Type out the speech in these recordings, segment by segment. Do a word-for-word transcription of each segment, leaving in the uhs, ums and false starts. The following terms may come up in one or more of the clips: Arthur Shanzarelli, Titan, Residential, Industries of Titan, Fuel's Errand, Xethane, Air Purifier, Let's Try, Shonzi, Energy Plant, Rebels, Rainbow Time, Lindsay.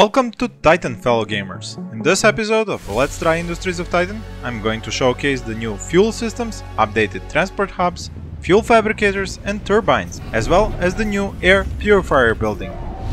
Welcome to Titan, fellow gamers! In this episode of Let's Try Industries of Titan, I'm going to showcase the new fuel systems, updated transport hubs, fuel fabricators and turbines, as well as the new Air Purifier building.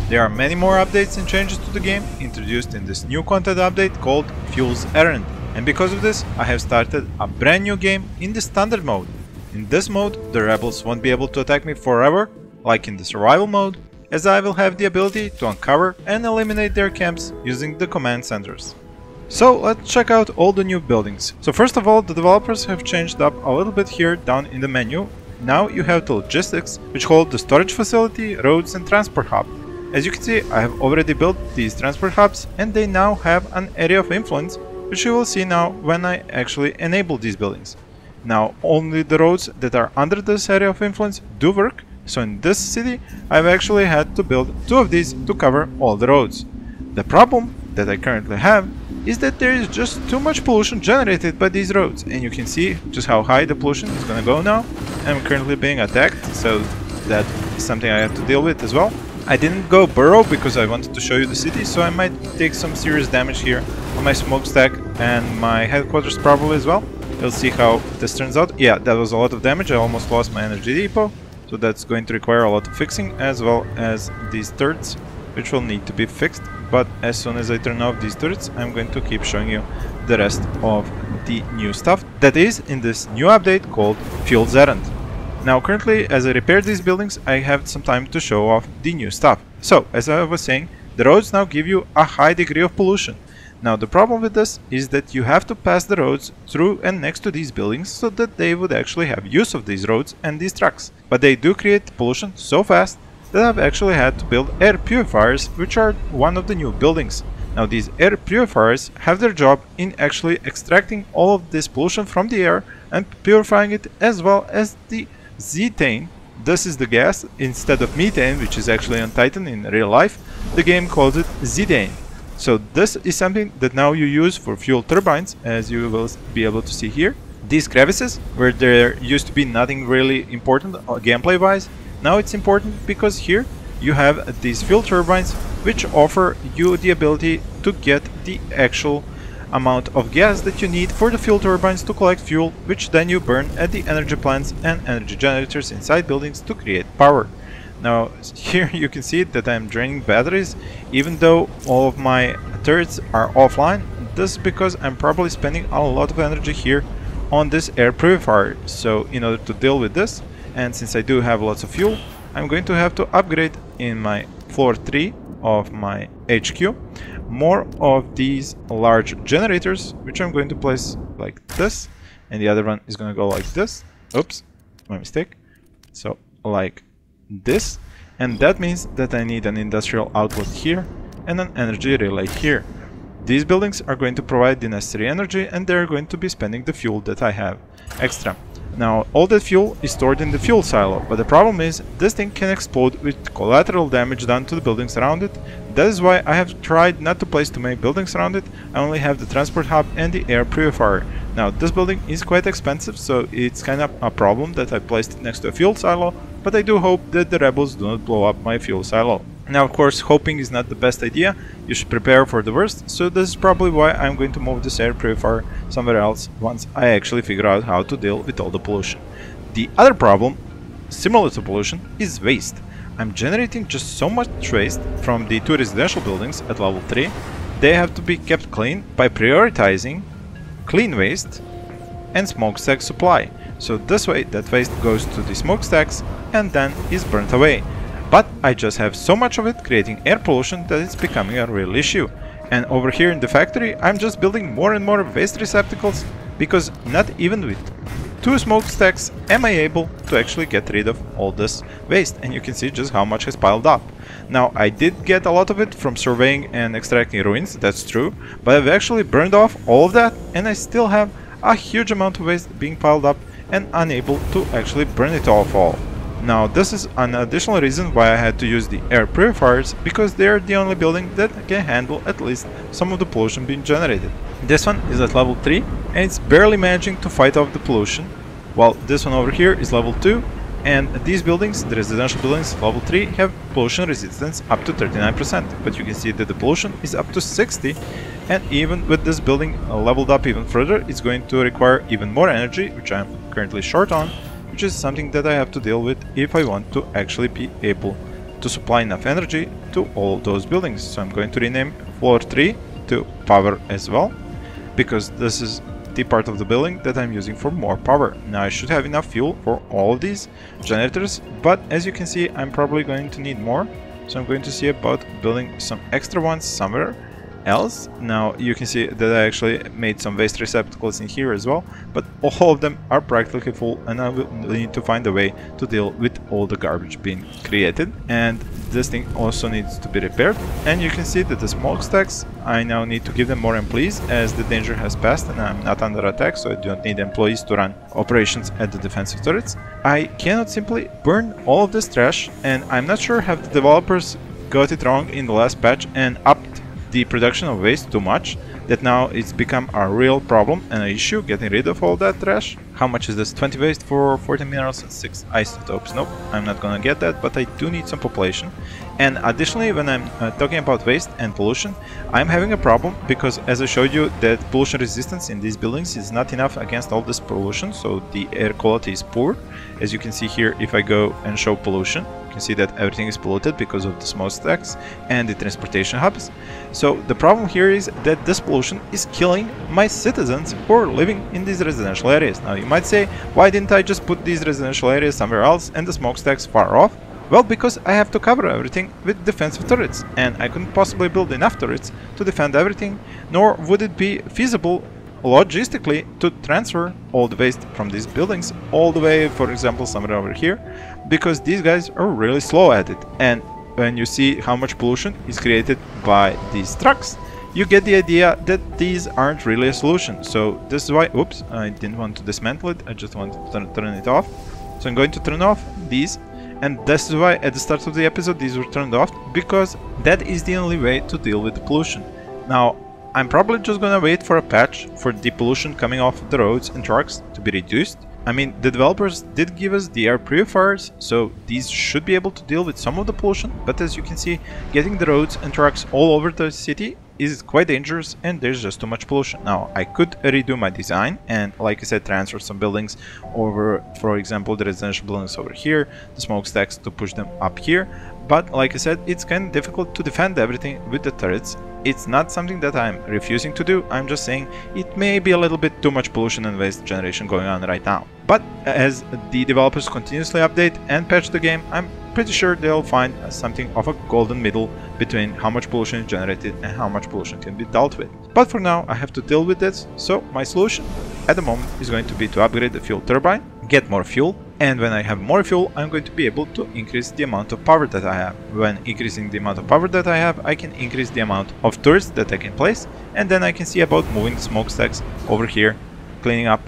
There are many more updates and changes to the game introduced in this new content update called Fuel's Errand, and because of this I have started a brand new game in the standard mode. In this mode the rebels won't be able to attack me forever, like in the survival mode, as I will have the ability to uncover and eliminate their camps using the command centers. So let's check out all the new buildings. So first of all, the developers have changed up a little bit here down in the menu. Now you have the logistics, which hold the storage facility, roads and transport hub. As you can see, I have already built these transport hubs and they now have an area of influence, which you will see now when I actually enable these buildings. Now only the roads that are under this area of influence do work, so in this city I've actually had to build two of these to cover all the roads. The problem that I currently have is that there is just too much pollution generated by these roads, and you can see just how high the pollution is gonna go now. I'm currently being attacked, so that is something I have to deal with as well. I didn't go burrow because I wanted to show you the city, so I might take some serious damage here on my smokestack and my headquarters probably as well. You'll see how this turns out. Yeah, that was a lot of damage. I almost lost my energy depot, so that's going to require a lot of fixing, as well as these turrets, which will need to be fixed. But as soon as I turn off these turrets, I'm going to keep showing you the rest of the new stuff that is in this new update called Fuel's Errand. Now currently, as I repair these buildings, I have some time to show off the new stuff. So, as I was saying, the roads now give you a high degree of pollution. Now the problem with this is that you have to pass the roads through and next to these buildings so that they would actually have use of these roads and these trucks. But they do create pollution so fast that I've actually had to build air purifiers, which are one of the new buildings. Now these air purifiers have their job in actually extracting all of this pollution from the air and purifying it, as well as the Xethane. This is the gas instead of methane, which is actually on Titan in real life. The game calls it Xethane. So this is something that now you use for fuel turbines, as you will be able to see here. These crevices, where there used to be nothing really important gameplay wise, now it's important because here you have these fuel turbines which offer you the ability to get the actual amount of gas that you need for the fuel turbines to collect fuel, which then you burn at the energy plants and energy generators inside buildings to create power. Now here you can see that I'm draining batteries even though all of my turrets are offline. This is because I'm probably spending a lot of energy here on this air purifier. So in order to deal with this, and since I do have lots of fuel, I'm going to have to upgrade in my floor three of my H Q more of these large generators, which I'm going to place like this, and the other one is going to go like this. Oops, my mistake. So like this, and that means that I need an industrial outlet here and an energy relay here. These buildings are going to provide the necessary energy, and they're going to be spending the fuel that I have extra. Now all that fuel is stored in the fuel silo, but the problem is this thing can explode with collateral damage done to the buildings around it. That is why I have tried not to place too many buildings around it. I only have the transport hub and the air purifier. Now this building is quite expensive, so it's kind of a problem that I placed it next to a fuel silo, but I do hope that the rebels do not blow up my fuel silo. Now of course, hoping is not the best idea. You should prepare for the worst, so this is probably why I'm going to move this air purifier somewhere else once I actually figure out how to deal with all the pollution. The other problem, similar to pollution, is waste. I'm generating just so much waste from the two residential buildings at level three. They have to be kept clean by prioritizing clean waste and smokestack supply. So this way that waste goes to the smokestacks and then is burnt away. But I just have so much of it creating air pollution that it's becoming a real issue. And over here in the factory, I'm just building more and more waste receptacles, because not even with two smokestacks am I able to actually get rid of all this waste. And you can see just how much has piled up. Now I did get a lot of it from surveying and extracting ruins, that's true, but I've actually burned off all of that, and I still have a huge amount of waste being piled up and unable to actually burn it off all. Now this is an additional reason why I had to use the air purifiers, because they are the only building that can handle at least some of the pollution being generated. This one is at level three and it's barely managing to fight off the pollution, while this one over here is level two And these buildings, the residential buildings level three, have pollution resistance up to thirty-nine percent, but you can see that the pollution is up to sixty, and even with this building leveled up even further, it's going to require even more energy, which I'm currently short on, which is something that I have to deal with if I want to actually be able to supply enough energy to all those buildings. So I'm going to rename floor three to power as well, because this is the part of the building that I'm using for more power. Now I should have enough fuel for all of these generators, but as you can see I'm probably going to need more, so I'm going to see about building some extra ones somewhere else. Now you can see that I actually made some waste receptacles in here as well, but all of them are practically full, and I will need to find a way to deal with all the garbage being created. And this thing also needs to be repaired, and you can see that the smokestacks, I now need to give them more employees as the danger has passed and I'm not under attack, so I don't need employees to run operations at the defensive turrets. I cannot simply burn all of this trash, and I'm not sure how the developers got it wrong in the last patch and upped the production of waste too much, that now it's become a real problem and an issue getting rid of all that trash. How much is this? twenty waste for forty minerals and six isotopes. Nope, I'm not gonna get that, but I do need some population. And additionally, when I'm uh, talking about waste and pollution, I'm having a problem because, as I showed you, that pollution resistance in these buildings is not enough against all this pollution, so the air quality is poor. As you can see here, if I go and show pollution, you can see that everything is polluted because of the smokestacks and the transportation hubs. So the problem here is that this pollution is killing my citizens who are living in these residential areas. Now you might say, why didn't I just put these residential areas somewhere else and the smokestacks far off? Well, because I have to cover everything with defensive turrets, and I couldn't possibly build enough turrets to defend everything, nor would it be feasible logistically to transfer all the waste from these buildings all the way, for example, somewhere over here, because these guys are really slow at it. And when you see how much pollution is created by these trucks, you get the idea that these aren't really a solution. So this is why, oops, I didn't want to dismantle it, I just wanted to turn, turn it off. So I'm going to turn off these, and this is why at the start of the episode these were turned off, because that is the only way to deal with the pollution. Now I'm probably just gonna wait for a patch for the pollution coming off the roads and trucks to be reduced. I mean, the developers did give us the air purifiers, so these should be able to deal with some of the pollution, but as you can see, getting the roads and trucks all over the city is quite dangerous and there's just too much pollution. Now I could redo my design and, like I said, transfer some buildings over, for example, the residential buildings over here, the smokestacks, to push them up here. But like I said, it's kind of difficult to defend everything with the turrets. It's not something that I'm refusing to do, I'm just saying it may be a little bit too much pollution and waste generation going on right now. But as the developers continuously update and patch the game, I'm pretty sure they'll find something of a golden middle between how much pollution is generated and how much pollution can be dealt with. But for now I have to deal with this, so my solution at the moment is going to be to upgrade the fuel turbine, get more fuel, and when I have more fuel, I'm going to be able to increase the amount of power that I have. When increasing the amount of power that I have, I can increase the amount of turrets that I can place, and then I can see about moving the smokestacks over here, cleaning up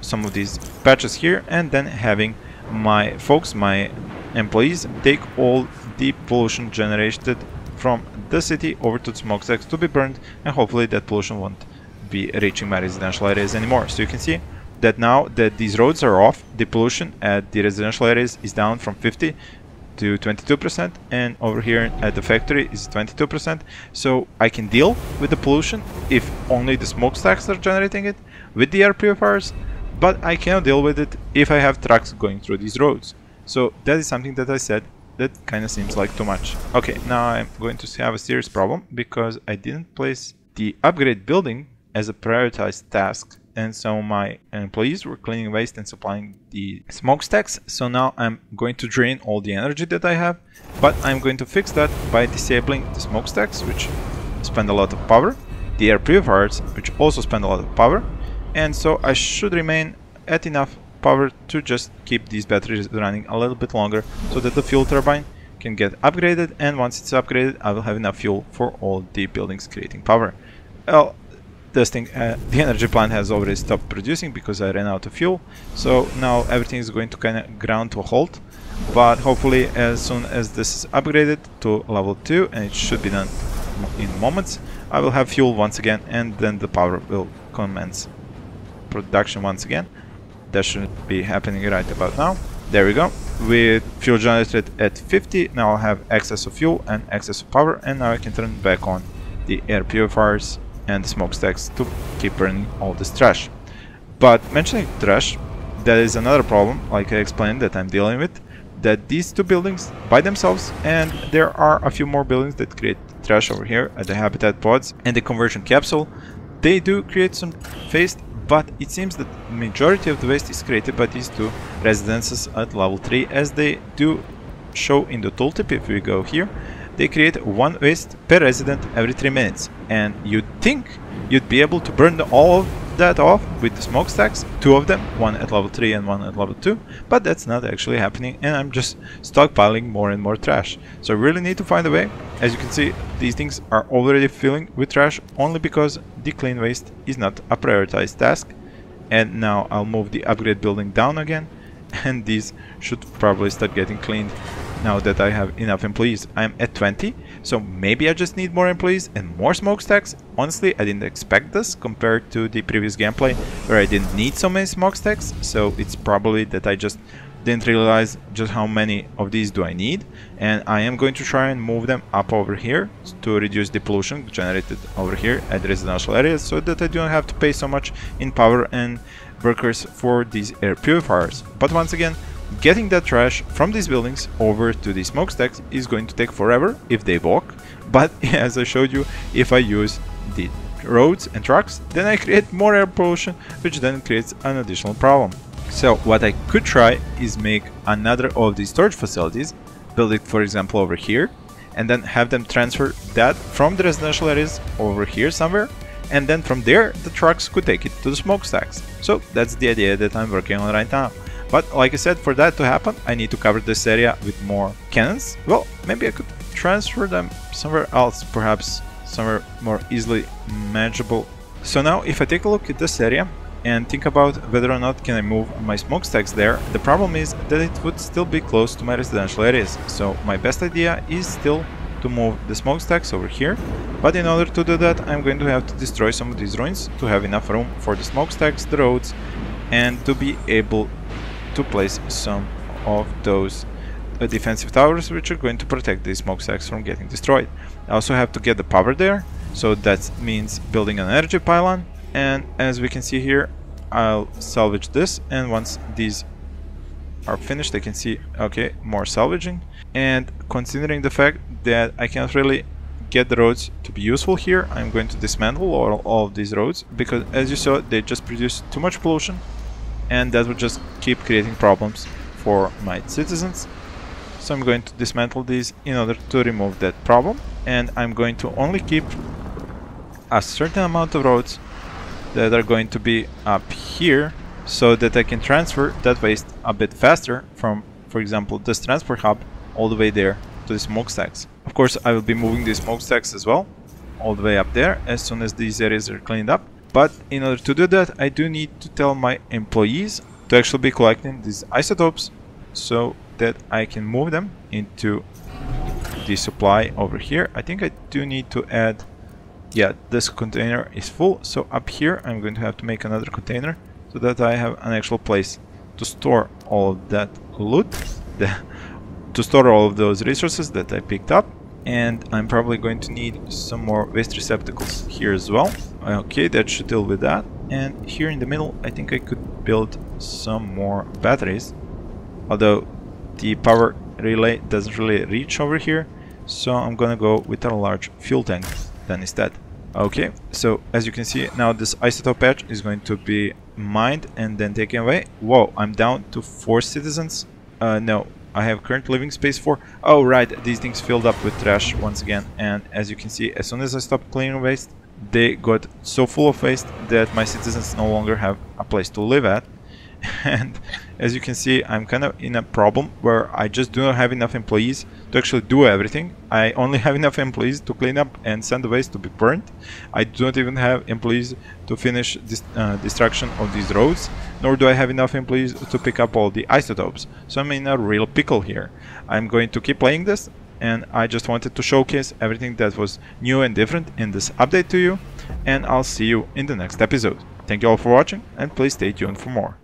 some of these patches here, and then having my folks, my employees, take all the pollution generated from the city over to the smokestacks to be burned, and hopefully that pollution won't be reaching my residential areas anymore. So you can see that now that these roads are off, the pollution at the residential areas is down from fifty to twenty-two percent, and over here at the factory is twenty-two percent. So I can deal with the pollution if only the smokestacks are generating it with the air purifiers, but I cannot deal with it if I have trucks going through these roads. So that is something that I said that kind of seems like too much. Okay, now I'm going to have a serious problem because I didn't place the upgrade building as a prioritized task, and so my employees were cleaning waste and supplying the smokestacks. So now I'm going to drain all the energy that I have, but I'm going to fix that by disabling the smokestacks, which spend a lot of power, the air purifiers, which also spend a lot of power, and so I should remain at enough power to just keep these batteries running a little bit longer so that the fuel turbine can get upgraded, and once it's upgraded I will have enough fuel for all the buildings creating power. Well, this thing, uh, the energy plant has already stopped producing because I ran out of fuel, so now everything is going to kind of ground to a halt, but hopefully as soon as this is upgraded to level two, and it should be done in moments, I will have fuel once again, and then the power will commence production once again. That should be happening right about now. There we go. with fuel generated at fifty. Now I'll have excess of fuel and excess of power, and now I can turn back on the air purifiers and the smokestacks to keep burning all this trash. But mentioning trash, that is another problem, like I explained, that I'm dealing with, that these two buildings by themselves, and there are a few more buildings that create trash over here at the habitat pods and the conversion capsule, they do create some waste, but it seems that the majority of the waste is created by these two residences at level three, as they do show in the tooltip. If we go here, they create one waste per resident every three minutes, and you'd think you'd be able to burn all of that off with the smokestacks, two of them, one at level three and one at level two, but that's not actually happening, and I'm just stockpiling more and more trash. So I really need to find a way. As you can see, these things are already filling with trash only because the clean waste is not a prioritized task. And now I'll move the upgrade building down again, and these should probably start getting cleaned now that I have enough employees. I'm at twenty, so maybe I just need more employees and more smokestacks. Honestly, I didn't expect this compared to the previous gameplay where I didn't need so many smokestacks, so it's probably that I just didn't realize just how many of these do I need, and I am going to try and move them up over here to reduce the pollution generated over here at the residential areas, so that I don't have to pay so much in power and workers for these air purifiers. But once again, getting that trash from these buildings over to the smokestacks is going to take forever if they walk, but as I showed you, if I use the roads and trucks, then I create more air pollution, which then creates an additional problem. So what I could try is make another of these storage facilities, build it for example over here, and then have them transfer that from the residential areas over here somewhere, and then from there the trucks could take it to the smokestacks. So that's the idea that I'm working on right now. But like I said, for that to happen, I need to cover this area with more cannons. Well, maybe I could transfer them somewhere else, perhaps somewhere more easily manageable. So now if I take a look at this area and think about whether or not can I move my smokestacks there, the problem is that it would still be close to my residential areas. So my best idea is still to move the smokestacks over here, but in order to do that, I'm going to have to destroy some of these ruins to have enough room for the smokestacks, the roads, and to be able to place some of those uh, defensive towers which are going to protect the smokestacks from getting destroyed. I also have to get the power there, so that means building an energy pylon, and as we can see here, I'll salvage this, and once these are finished I can see, okay, more salvaging. And considering the fact that I can't really get the roads to be useful here, I'm going to dismantle all, all of these roads, because as you saw, they just produce too much pollution, and that would just keep creating problems for my citizens. So I'm going to dismantle these in order to remove that problem, and I'm going to only keep a certain amount of roads that are going to be up here, so that I can transfer that waste a bit faster from, for example, this transport hub all the way there to the smokestacks. Of course, I will be moving the smokestacks as well all the way up there as soon as these areas are cleaned up. But in order to do that, I do need to tell my employees to actually be collecting these isotopes, so that I can move them into the supply over here. I think I do need to add, yeah, this container is full, so up here I'm going to have to make another container so that I have an actual place to store all of that loot, the, to store all of those resources that I picked up. And I'm probably going to need some more waste receptacles here as well. Okay, that should deal with that. And here in the middle, I think I could build some more batteries, although the power relay doesn't really reach over here, so I'm gonna go with a large fuel tank then instead. Okay, so as you can see, now this isotope patch is going to be mined and then taken away. Whoa, I'm down to four citizens. Uh, no, I have current living space for. Oh right, these things filled up with trash once again, and as you can see, as soon as I stopped cleaning waste, they got so full of waste that my citizens no longer have a place to live at. And as you can see, I'm kind of in a problem where I just do not have enough employees to actually do everything. I only have enough employees to clean up and send the waste to be burned. I do not even have employees to finish this uh, destruction of these roads, nor do I have enough employees to pick up all the isotopes. So I'm in a real pickle here. I'm going to keep playing this, and I just wanted to showcase everything that was new and different in this update to you, and I'll see you in the next episode. Thank you all for watching, and please stay tuned for more.